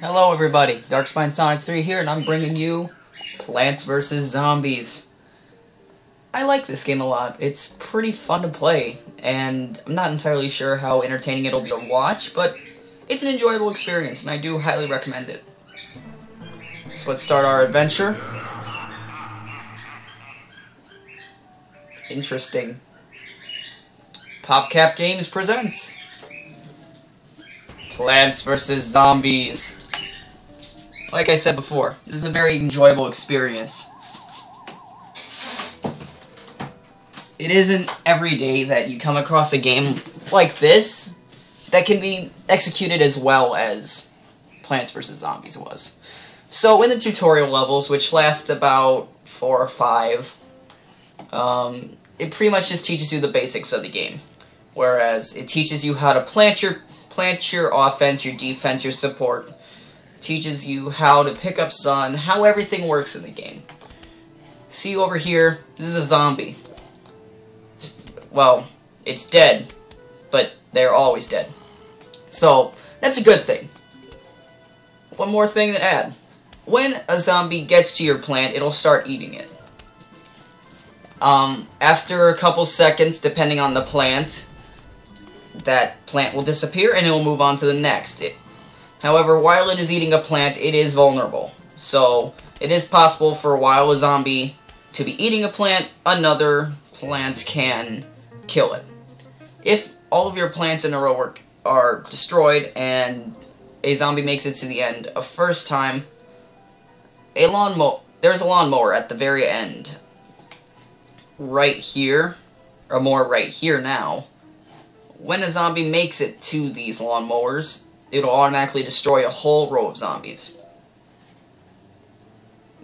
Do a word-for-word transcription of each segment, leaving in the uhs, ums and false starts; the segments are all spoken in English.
Hello everybody, Darkspine Sonic three here, and I'm bringing you Plants versus. Zombies. I like this game a lot. It's pretty fun to play, and I'm not entirely sure how entertaining it'll be to watch, but it's an enjoyable experience, and I do highly recommend it. So let's start our adventure. Interesting. PopCap Games presents Plants versus. Zombies. Like I said before, this is a very enjoyable experience. It isn't every day that you come across a game like this that can be executed as well as Plants versus. Zombies was. So in the tutorial levels, which last about four or five, um, it pretty much just teaches you the basics of the game. Whereas it teaches you how to plant your plant your offense, your defense, your support. Teaches you how to pick up sun, how everything works in the game. See over here, this is a zombie. Well, it's dead, but they're always dead. So, that's a good thing. One more thing to add. When a zombie gets to your plant, it'll start eating it. Um, after a couple seconds, depending on the plant, that plant will disappear and it will move on to the next. It, However, while it is eating a plant, it is vulnerable. So, it is possible for while a zombie to be eating a plant, another plant can kill it. If all of your plants in a row are, are destroyed and a zombie makes it to the end a first time, a lawnmower, there's a lawnmower at the very end. Right here, or more right here now. When a zombie makes it to these lawnmowers, it'll automatically destroy a whole row of zombies.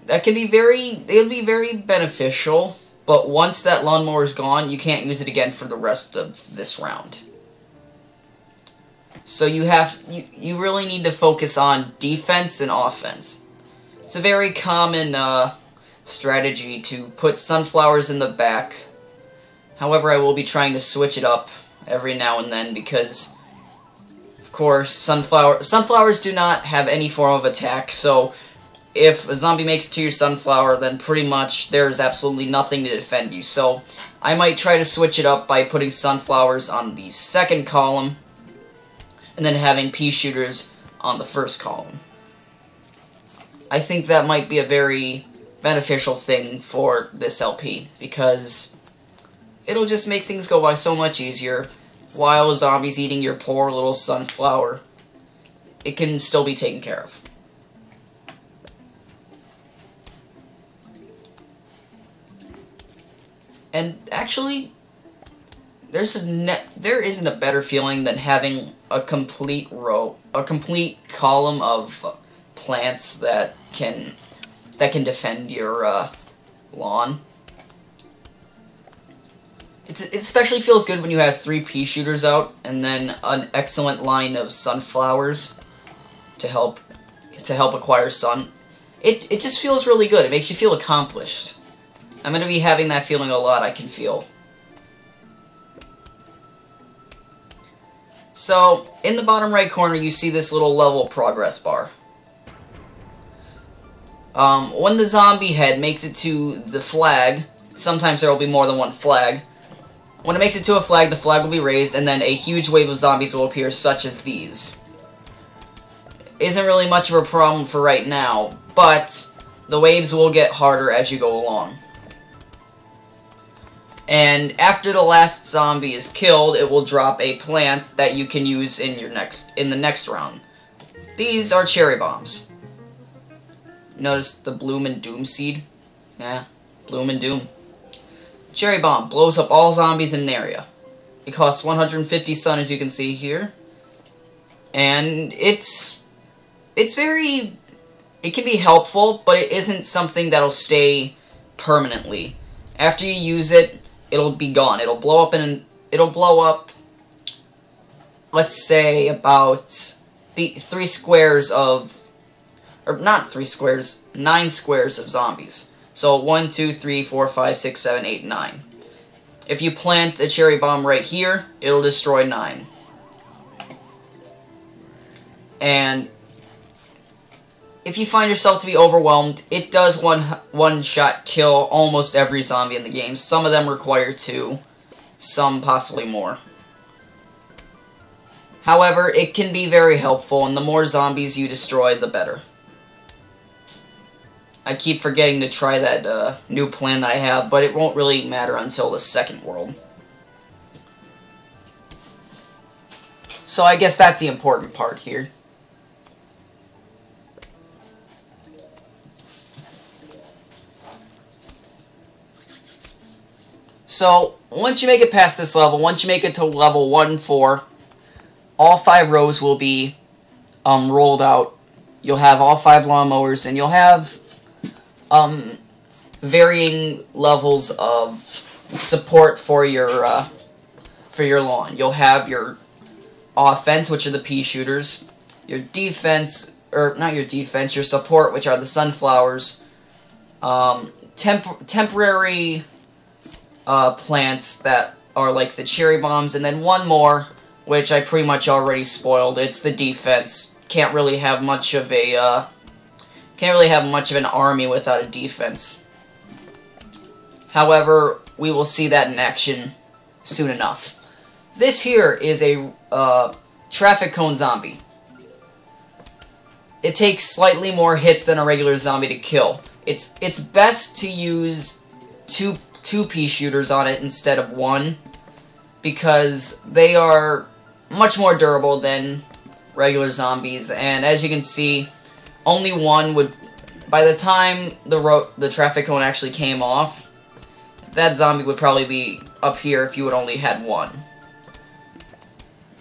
That can be very, it'll be very beneficial, but once that lawnmower is gone, you can't use it again for the rest of this round. So you have, you, you really need to focus on defense and offense. It's a very common uh, strategy to put sunflowers in the back. However, I will be trying to switch it up every now and then because, of course, sunflower sunflowers do not have any form of attack, so if a zombie makes it to your sunflower, then pretty much there's absolutely nothing to defend you. So I might try to switch it up by putting sunflowers on the second column and then having pea shooters on the first column. I think that might be a very beneficial thing for this L P because it'll just make things go by so much easier. While a zombie's eating your poor little sunflower, it can still be taken care of. And actually, there's a ne there isn't a better feeling than having a complete row, a complete column of plants that can that can defend your uh, lawn. It's, it especially feels good when you have three pea shooters out, and then an excellent line of sunflowers to help to help acquire sun. It, it just feels really good. It makes you feel accomplished. I'm going to be having that feeling a lot, I can feel. So, in the bottom right corner, you see this little level progress bar. Um, when the zombie head makes it to the flag, sometimes there will be more than one flag. When it makes it to a flag, the flag will be raised, and then a huge wave of zombies will appear, such as these. Isn't really much of a problem for right now, but the waves will get harder as you go along. And after the last zombie is killed, it will drop a plant that you can use in your next in the next round. These are cherry bombs. Notice the bloom and doom seed? Yeah, bloom and doom. Cherry Bomb blows up all zombies in an area. It costs one hundred fifty sun, as you can see here. And it's... It's very... It can be helpful, but it isn't something that'll stay permanently. After you use it, it'll be gone. It'll blow up in... It'll blow up... Let's say about... the three squares of... Or not three squares, nine squares of zombies. So, one, two, three, four, five, six, seven, eight, nine. If you plant a cherry bomb right here, it'll destroy nine. And if you find yourself to be overwhelmed, it does one one-shot kill almost every zombie in the game. Some of them require two, some possibly more. However, it can be very helpful, and the more zombies you destroy, the better. I keep forgetting to try that uh, new plan that I have, but it won't really matter until the second world. So I guess that's the important part here. So, once you make it past this level, once you make it to level one and four, all five rows will be um, rolled out. You'll have all five lawnmowers, and you'll have um, varying levels of support for your, uh, for your lawn. You'll have your offense, which are the pea shooters, your defense, or not your defense, your support, which are the sunflowers, um, temp temporary... Uh, plants that are like the cherry bombs, and then one more, which I pretty much already spoiled. It's the defense. Can't really have much of a uh, can't really have much of an army without a defense. However, we will see that in action soon enough. This here is a uh, traffic cone zombie. It takes slightly more hits than a regular zombie to kill. It's it's best to use two. two pea shooters on it instead of one, because they are much more durable than regular zombies, and as you can see, only one would, by the time the ro the traffic cone actually came off, that zombie would probably be up here if you had only had one.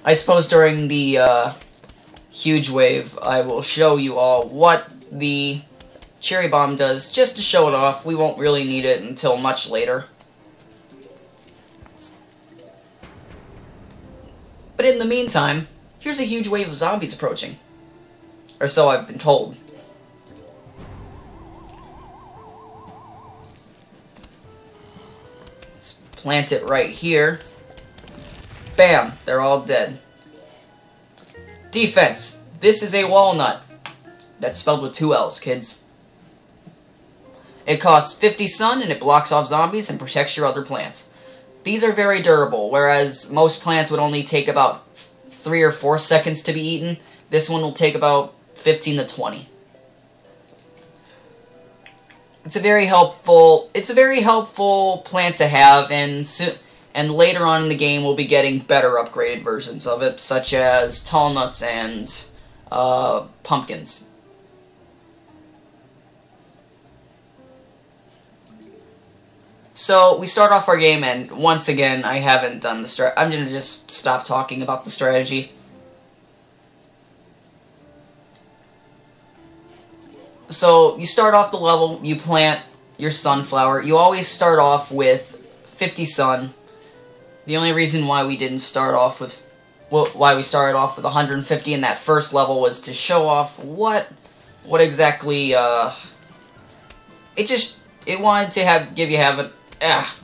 I suppose during the uh, huge wave, I will show you all what the cherry bomb does, just to show it off. We won't really need it until much later. But in the meantime, here's a huge wave of zombies approaching. Or so I've been told. Let's plant it right here. Bam! They're all dead. Defense! This is a walnut. That's spelled with two L's, kids. It costs fifty sun, and it blocks off zombies and protects your other plants. These are very durable, whereas most plants would only take about three or four seconds to be eaten. This one will take about fifteen to twenty. It's a very helpful, it's a very helpful plant to have, and soon, and later on in the game we'll be getting better upgraded versions of it, such as tall nuts and uh, pumpkins. So, we start off our game, and once again, I haven't done the strat- I'm gonna just stop talking about the strategy. So, you start off the level, you plant your sunflower. You always start off with fifty sun. The only reason why we didn't start off with- well, why we started off with one hundred fifty in that first level was to show off what- what exactly, uh... It just- it wanted to have- give you have an- Ah.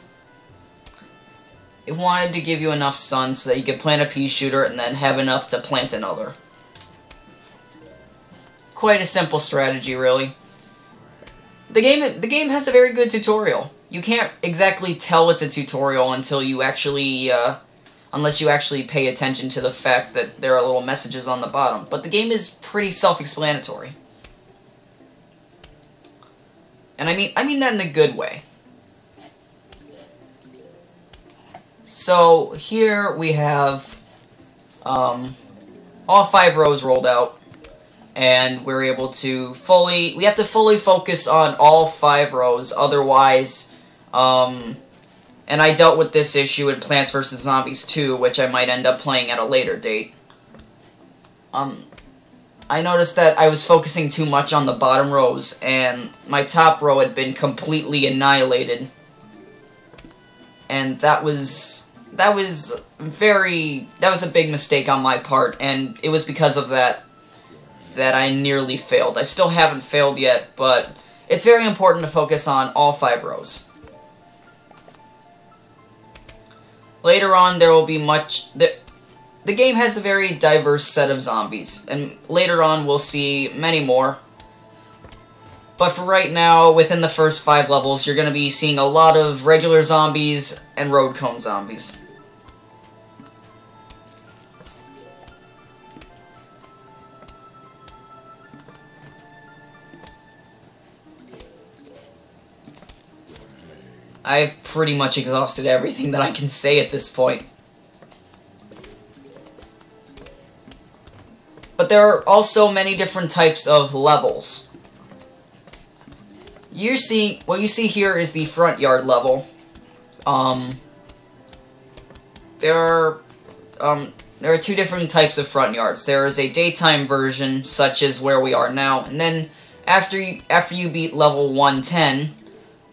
It wanted to give you enough sun so that you could plant a pea shooter and then have enough to plant another. Quite a simple strategy, really. The game- the game has a very good tutorial. You can't exactly tell it's a tutorial until you actually, uh... unless you actually pay attention to the fact that there are little messages on the bottom. But the game is pretty self-explanatory. And I mean- I mean that in a good way. So, here we have um, all five rows rolled out, and we're able to fully, we have to fully focus on all five rows, otherwise, um, and I dealt with this issue in Plants versus. Zombies two, which I might end up playing at a later date. Um, I noticed that I was focusing too much on the bottom rows, and my top row had been completely annihilated. And that was, that was very, that was a big mistake on my part, and it was because of that that I nearly failed. I still haven't failed yet, but it's very important to focus on all five rows. Later on, there will be much, the, the game has a very diverse set of zombies, and later on we'll see many more, But for right now, within the first five levels, you're going to be seeing a lot of regular zombies and road cone zombies. I've pretty much exhausted everything that I can say at this point. But there are also many different types of levels. You see, what you see here is the front yard level. Um, there are, um, there are two different types of front yards. There is a daytime version, such as where we are now, and then after you, after you beat level one ten,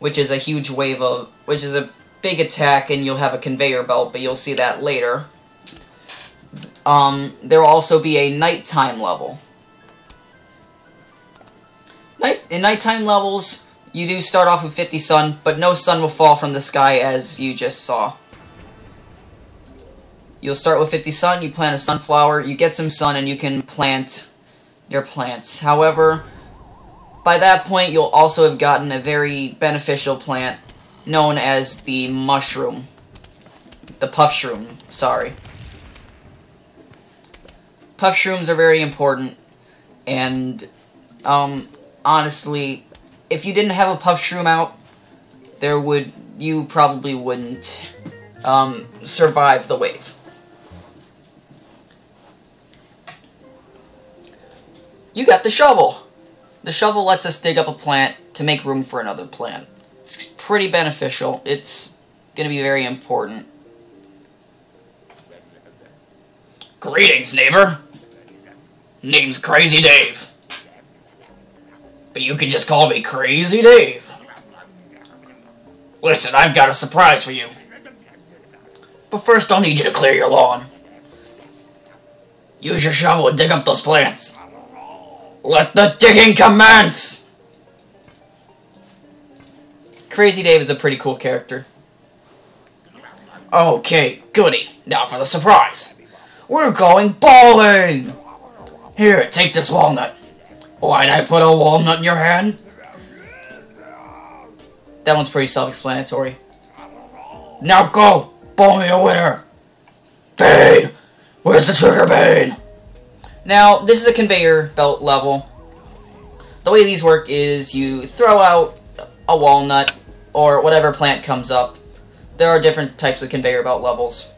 which is a huge wave of, which is a big attack, and you'll have a conveyor belt, but you'll see that later. Um, there will also be a nighttime level. Night, in nighttime levels, you do start off with fifty sun, but no sun will fall from the sky as you just saw. You'll start with fifty sun, you plant a sunflower, you get some sun, and you can plant your plants. However, by that point, you'll also have gotten a very beneficial plant known as the mushroom. The puff shroom, sorry. Puff shrooms are very important, and, um, honestly, if you didn't have a puff shroom out, there would you probably wouldn't um, survive the wave. You got the shovel. The shovel lets us dig up a plant to make room for another plant. It's pretty beneficial. It's going to be very important. Greetings, neighbor. Name's Crazy Dave. But you can just call me Crazy Dave. Listen, I've got a surprise for you. But first, I'll need you to clear your lawn. Use your shovel and dig up those plants. Let the digging commence! Crazy Dave is a pretty cool character. Okay, goody. Now for the surprise. We're going bowling! Here, take this walnut. Why'd I put a walnut in your hand? That one's pretty self-explanatory. Now go! Bowl me a winner! Bane! Where's the trigger, Bane? Now, this is a conveyor belt level. The way these work is you throw out a walnut or whatever plant comes up. There are different types of conveyor belt levels.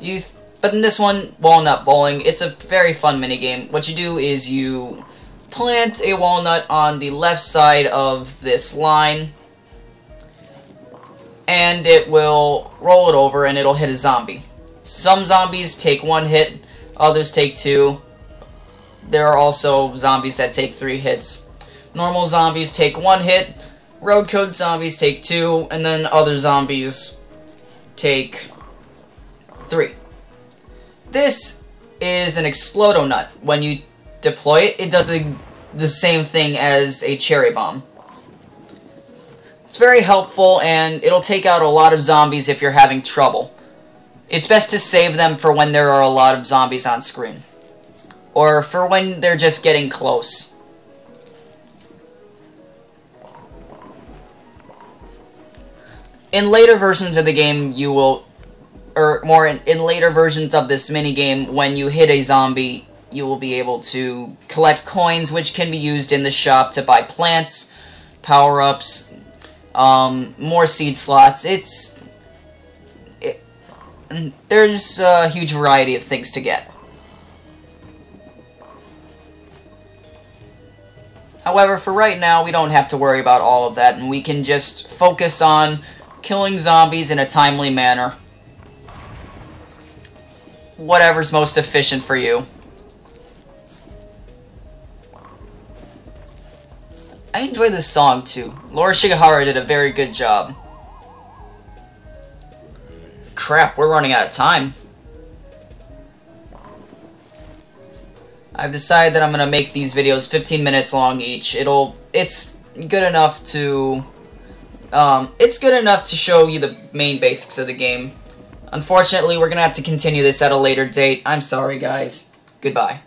You, th But in this one, walnut bowling, it's a very fun minigame. What you do is you plant a walnut on the left side of this line, and it will roll it over and it'll hit a zombie. Some zombies take one hit, others take two. There are also zombies that take three hits. Normal zombies take one hit, road code zombies take two, and then other zombies take three. This is an Explodonut. When you deploy it, it does a, the same thing as a cherry bomb. It's very helpful, and it'll take out a lot of zombies if you're having trouble. It's best to save them for when there are a lot of zombies on screen, or for when they're just getting close. In later versions of the game, you will, or more in, in later versions of this minigame, when you hit a zombie, you will be able to collect coins, which can be used in the shop to buy plants, power-ups, um, more seed slots. It's... It, there's a huge variety of things to get. However, for right now, we don't have to worry about all of that, and we can just focus on killing zombies in a timely manner. Whatever's most efficient for you. I enjoy this song, too. Laura Shigahara did a very good job. Crap, we're running out of time. I've decided that I'm going to make these videos fifteen minutes long each. It'll, it's good enough to, um, it's good enough to show you the main basics of the game. Unfortunately, we're going to have to continue this at a later date. I'm sorry, guys. Goodbye.